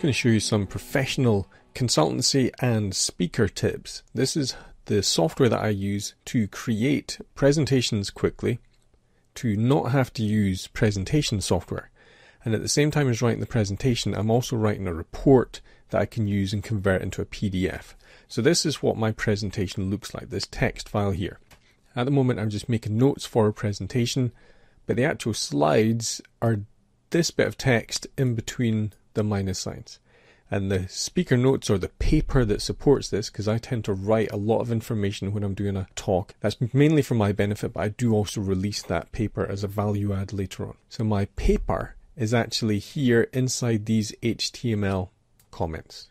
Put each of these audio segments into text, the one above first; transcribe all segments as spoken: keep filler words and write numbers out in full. going to show you some professional consultancy and speaker tips. This is the software that I use to create presentations quickly, to not have to use presentation software. And at the same time as writing the presentation, I'm also writing a report that I can use and convert into a P D F. So this is what my presentation looks like, this text file here. At the moment, I'm just making notes for a presentation, but the actual slides are this bit of text in between the minus signs. And the speaker notes, or the paper that supports this, because I tend to write a lot of information when I'm doing a talk. That's mainly for my benefit, but I do also release that paper as a value add later on. So my paper is actually here inside these H T M L comments.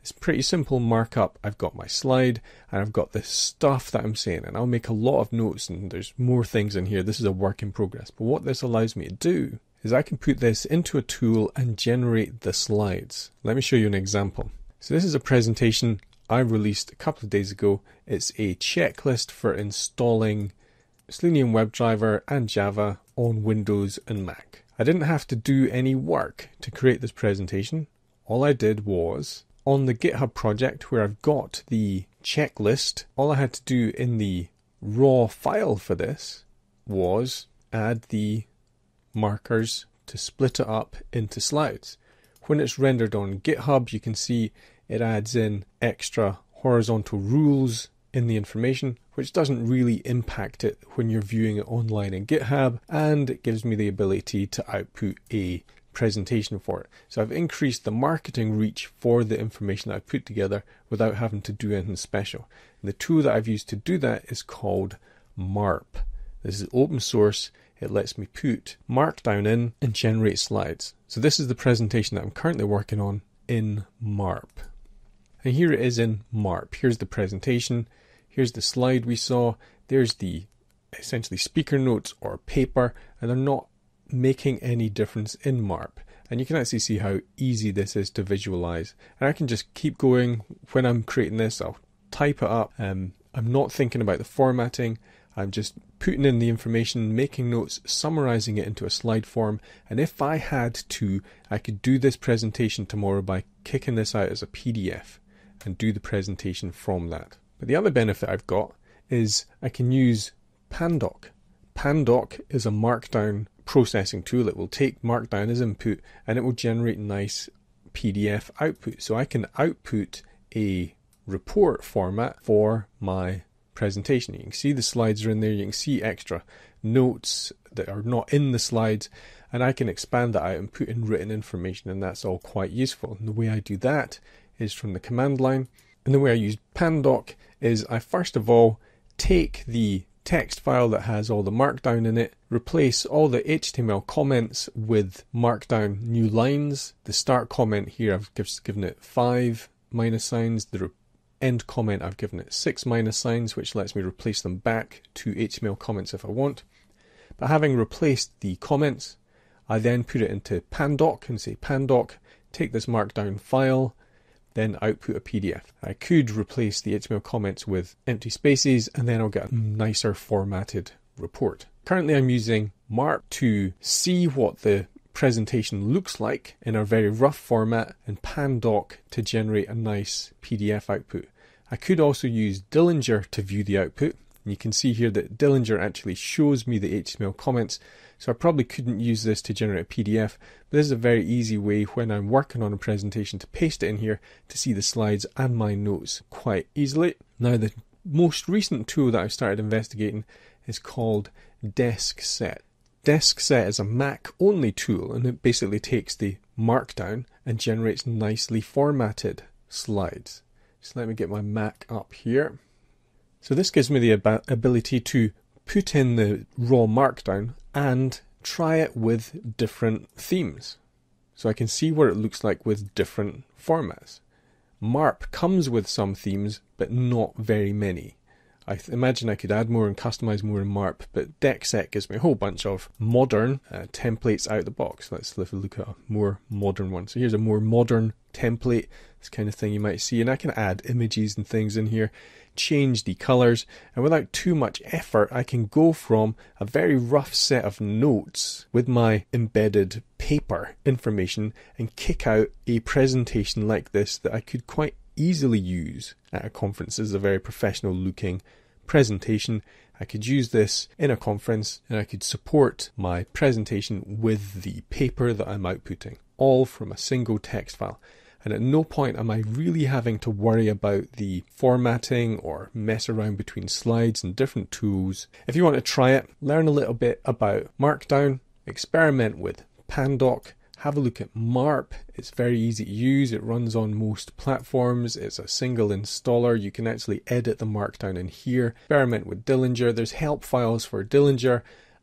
It's pretty simple markup. I've got my slide and I've got the stuff that I'm saying, and I'll make a lot of notes, and there's more things in here. This is a work in progress. But what this allows me to do is I can put this into a tool and generate the slides. Let me show you an example. So this is a presentation I released a couple of days ago. It's a checklist for installing Selenium WebDriver and Java on Windows and Mac. I didn't have to do any work to create this presentation. All I did was, on the GitHub project where I've got the checklist, all I had to do in the raw file for this was add the markers to split it up into slides. When it's rendered on GitHub, you can see it adds in extra horizontal rules in the information, which doesn't really impact it when you're viewing it online in GitHub, and it gives me the ability to output a presentation for it. So I've increased the marketing reach for the information that I've put together without having to do anything special. And the tool that I've used to do that is called Marp. This is open source. It lets me put Markdown in and generate slides. So this is the presentation that I'm currently working on in Marp. And here it is in Marp. Here's the presentation. Here's the slide we saw. There's the essentially speaker notes or paper, and they're not making any difference in Marp. And you can actually see how easy this is to visualize. And I can just keep going. When I'm creating this, I'll type it up. Um, I'm not thinking about the formatting. I'm just putting in the information, making notes, summarizing it into a slide form. And if I had to, I could do this presentation tomorrow by kicking this out as a P D F and do the presentation from that. But the other benefit I've got is I can use Pandoc. Pandoc is a Markdown processing tool. It will take Markdown as input and it will generate nice P D F output. So I can output a report format for my presentation. You can see the slides are in there, you can see extra notes that are not in the slides, and I can expand that out and put in written information, and that's all quite useful. And the way I do that is from the command line, and the way I use Pandoc is I first of all take the text file that has all the markdown in it, replace all the H T M L comments with markdown new lines. The start comment here I've just given it five minus signs, the end comment I've given it six minus signs, which lets me replace them back to H T M L comments if I want. But having replaced the comments, I then put it into Pandoc and say Pandoc, take this markdown file, then output a P D F. I could replace the H T M L comments with empty spaces, and then I'll get a nicer formatted report. Currently I'm using Marp to see what the presentation looks like in a very rough format, and Pandoc to generate a nice P D F output. I could also use Dillinger to view the output. And you can see here that Dillinger actually shows me the H T M L comments, so I probably couldn't use this to generate a P D F, but this is a very easy way when I'm working on a presentation to paste it in here to see the slides and my notes quite easily. Now the most recent tool that I've started investigating is called Deckset. Deckset is a Mac only tool, and it basically takes the markdown and generates nicely formatted slides. So let me get my Mac up here. So this gives me the ab ability to put in the raw markdown and try it with different themes. So I can see what it looks like with different formats. Marp comes with some themes, but not very many. I imagine I could add more and customize more in Marp, but Deckset gives me a whole bunch of modern uh, templates out of the box. Let's have a look at a more modern one. So here's a more modern template, this kind of thing you might see, and I can add images and things in here, change the colors, and without too much effort, I can go from a very rough set of notes with my embedded paper information and kick out a presentation like this that I could quite easily use at a conference. This is a very professional looking presentation. I could use this in a conference and I could support my presentation with the paper that I'm outputting, all from a single text file. And at no point am I really having to worry about the formatting or mess around between slides and different tools. If you want to try it, learn a little bit about Markdown, experiment with Pandoc, have a look at Marp. It's very easy to use. It runs on most platforms. It's a single installer. You can actually edit the Markdown in here. Experiment with Dillinger. There's help files for Dillinger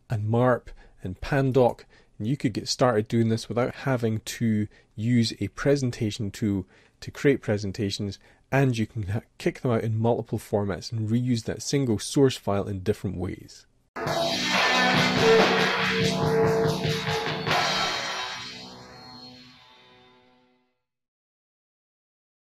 and Marp and Pandoc. And you could get started doing this without having to use a presentation tool to create presentations. And you can kick them out in multiple formats and reuse that single source file in different ways.